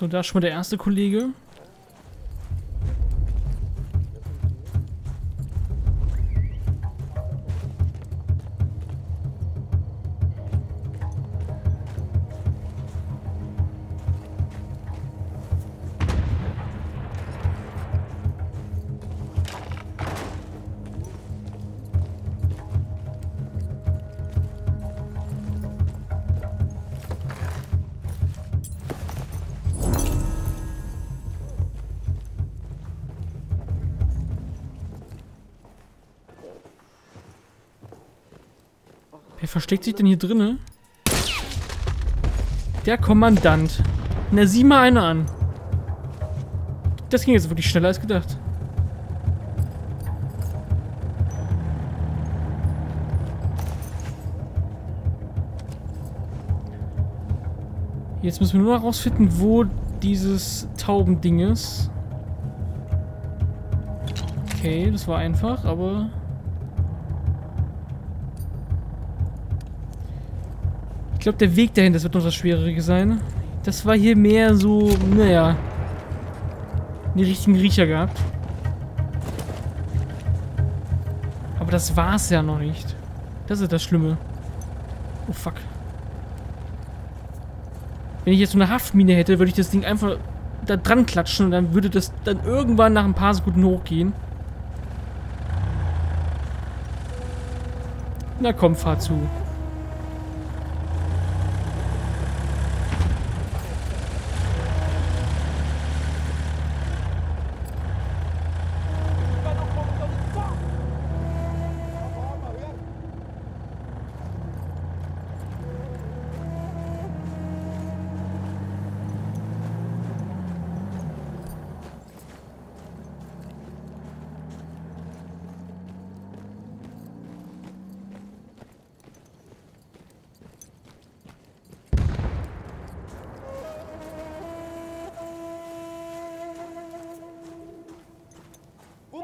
So, da ist schon mal der erste Kollege. Wer versteckt sich denn hier drinnen? Der Kommandant. Na, sieh mal einer an. Das ging jetzt wirklich schneller als gedacht. Jetzt müssen wir nur noch rausfinden, wo dieses Taubending ist. Okay, das war einfach, aber... Ich glaube, der Weg dahin, das wird noch das Schwierige sein. Das war hier mehr so, naja, einen richtigen Riecher gehabt. Aber das war's ja noch nicht. Das ist das Schlimme. Oh, fuck. Wenn ich jetzt so eine Haftmine hätte, würde ich das Ding einfach da dran klatschen und dann würde das dann irgendwann nach ein paar Sekunden hochgehen. Na komm, fahr zu.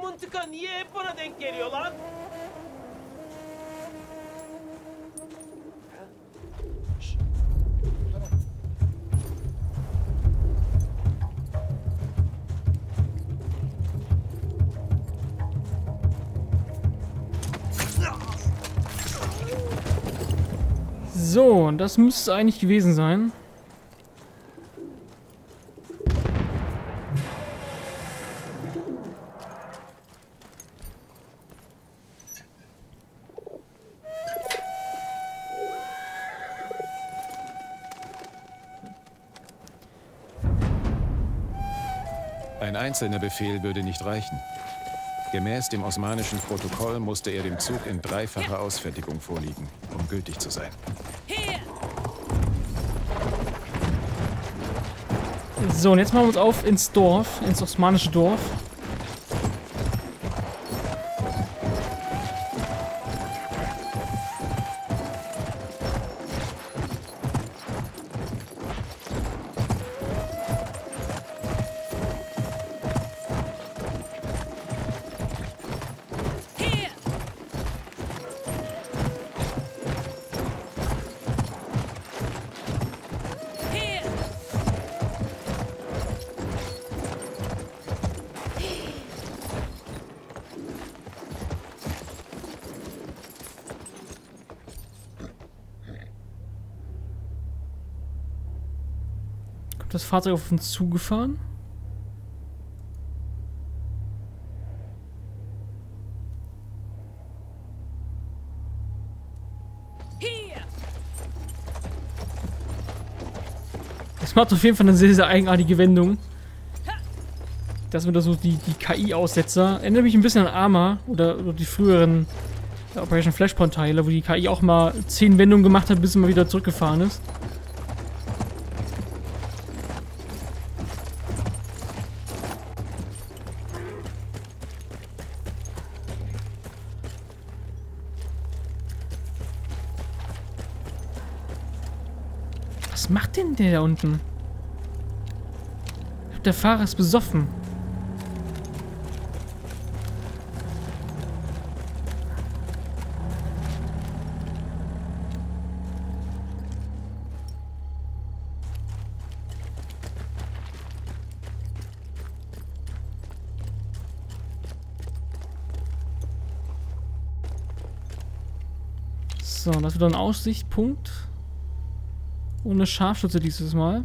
Mıntıka niye hep bana denk geliyor lan? So, das müsste eigentlich gewesen sein. Ein einzelner Befehl würde nicht reichen. Gemäß dem osmanischen Protokoll musste er dem Zug in dreifacher Ausfertigung vorliegen, um gültig zu sein. So, und jetzt machen wir uns auf ins Dorf, ins osmanische Dorf. Das Fahrzeug auf uns zugefahren. Das macht auf jeden Fall eine sehr, sehr eigenartige Wendung. Dass man da so die KI-Aussetzer... Erinnert mich ein bisschen an Arma oder die früheren Operation Flashpoint-Teile, wo die KI auch mal 10 Wendungen gemacht hat, bis sie mal wieder zurückgefahren ist. Was macht denn der da unten? Ich glaub, der Fahrer ist besoffen. So, das wird ein Aussichtspunkt. Ohne Scharfschütze dieses Mal.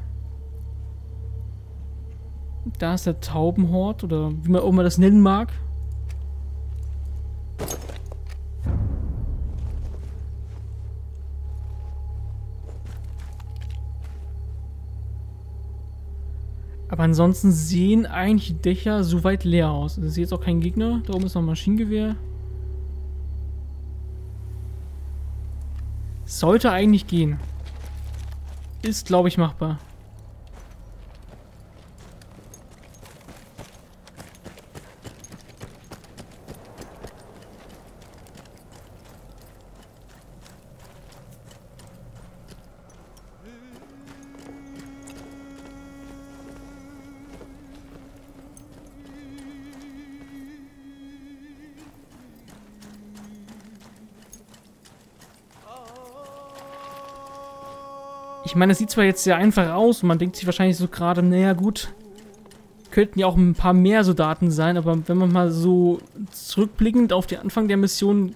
Da ist der Taubenhort, oder wie man auch immer das nennen mag. Aber ansonsten sehen eigentlich die Dächer soweit leer aus. Es ist jetzt auch kein Gegner. Da oben ist noch ein Maschinengewehr. Sollte eigentlich gehen. Ist, glaube ich, machbar. Ich meine, es sieht zwar jetzt sehr einfach aus und man denkt sich wahrscheinlich so gerade, naja gut, könnten ja auch ein paar mehr Soldaten sein, aber wenn man mal so zurückblickend auf den Anfang der Mission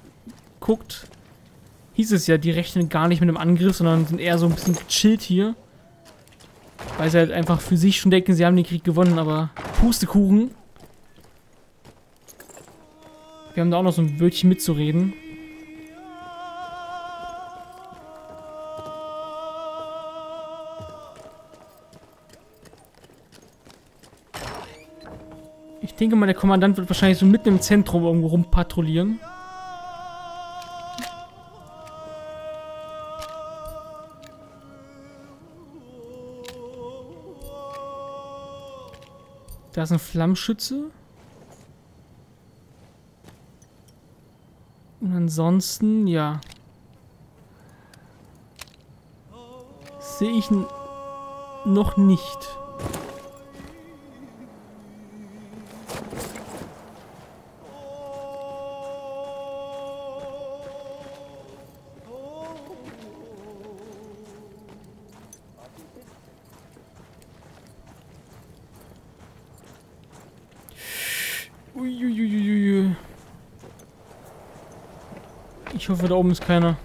guckt, hieß es ja, die rechnen gar nicht mit einem Angriff, sondern sind eher so ein bisschen gechillt hier. Weil sie halt einfach für sich schon denken, sie haben den Krieg gewonnen, aber Pustekuchen. Wir haben da auch noch so ein Wörtchen mitzureden. Ich denke mal, der Kommandant wird wahrscheinlich so mitten im Zentrum irgendwo rumpatrouillieren. Da ist ein Flammschütze. Und ansonsten, ja. Sehe ich noch nicht. Ich hoffe, da oben ist keiner.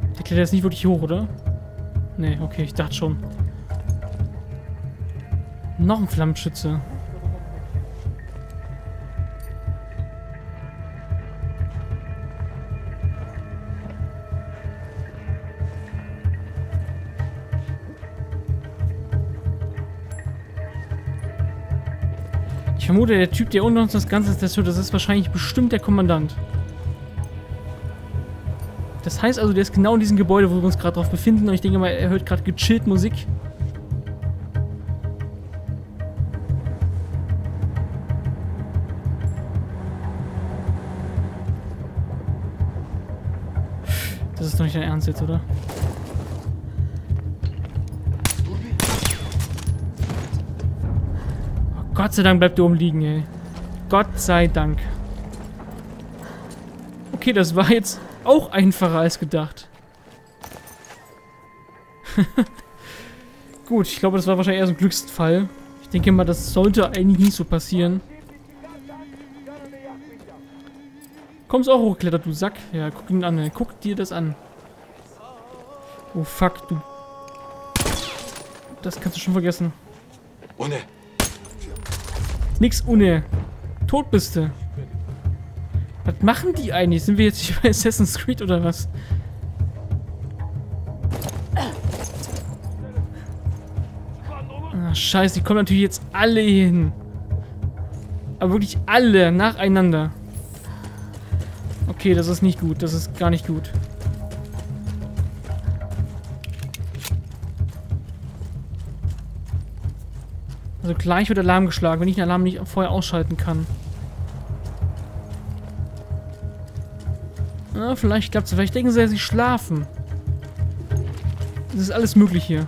Der klettert jetzt nicht wirklich hoch, oder? Nee, okay, ich dachte schon. Noch ein Flammenschütze. Ich vermute, der Typ, der unter uns das Ganze zerstört, das ist wahrscheinlich bestimmt der Kommandant. Das heißt also, der ist genau in diesem Gebäude, wo wir uns gerade drauf befinden. Und ich denke mal, er hört gerade gechillt Musik. Das ist doch nicht dein Ernst jetzt, oder? Gott sei Dank bleibt ihr oben liegen, ey. Gott sei Dank. Okay, das war jetzt auch einfacher als gedacht. Gut, ich glaube, das war wahrscheinlich eher so ein Glücksfall. Ich denke mal, das sollte eigentlich nicht so passieren. Kommst auch hochklettert, du Sack. Ja, guck ihn an, ey. Guck dir das an. Oh, fuck, du. Das kannst du schon vergessen. Ohne. Nix ohne. Tot bist du. Was machen die eigentlich? Sind wir jetzt hier bei Assassin's Creed oder was? Ah, scheiße, die kommen natürlich jetzt alle hier hin. Aber wirklich alle nacheinander. Okay, das ist nicht gut. Das ist gar nicht gut. Also gleich wird Alarm geschlagen, wenn ich den Alarm nicht vorher ausschalten kann. Ja, vielleicht klappt es. Vielleicht denken sie ja, sie schlafen. Das ist alles möglich hier.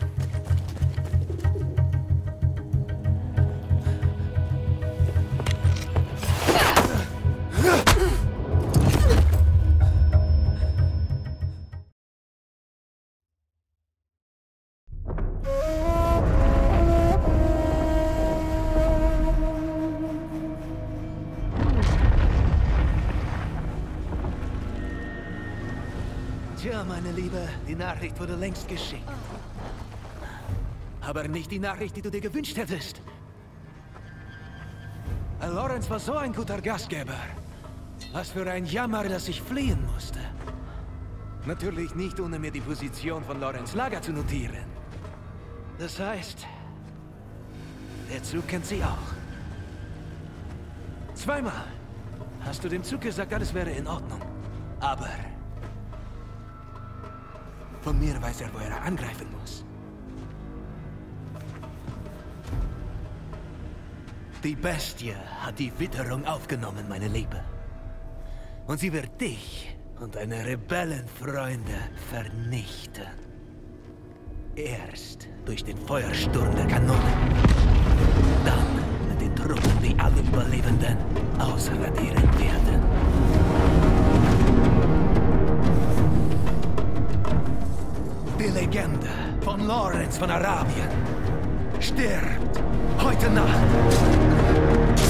Tja, meine Liebe, die Nachricht wurde längst geschickt. Aber nicht die Nachricht, die du dir gewünscht hättest. Lawrence war so ein guter Gastgeber. Was für ein Jammer, dass ich fliehen musste. Natürlich nicht, ohne mir die Position von Lawrence Lager zu notieren. Das heißt, der Zug kennt sie auch. Zweimal hast du dem Zug gesagt, alles wäre in Ordnung. Aber von mir weiß er, wo er angreifen muss. Die Bestie hat die Witterung aufgenommen, meine Liebe. Und sie wird dich und deine Rebellenfreunde vernichten. Erst durch den Feuersturm der Kanonen. Dann mit den Truppen, die alle Überlebenden ausradieren werden. Die Legende von Lawrence von Arabien stirbt heute Nacht.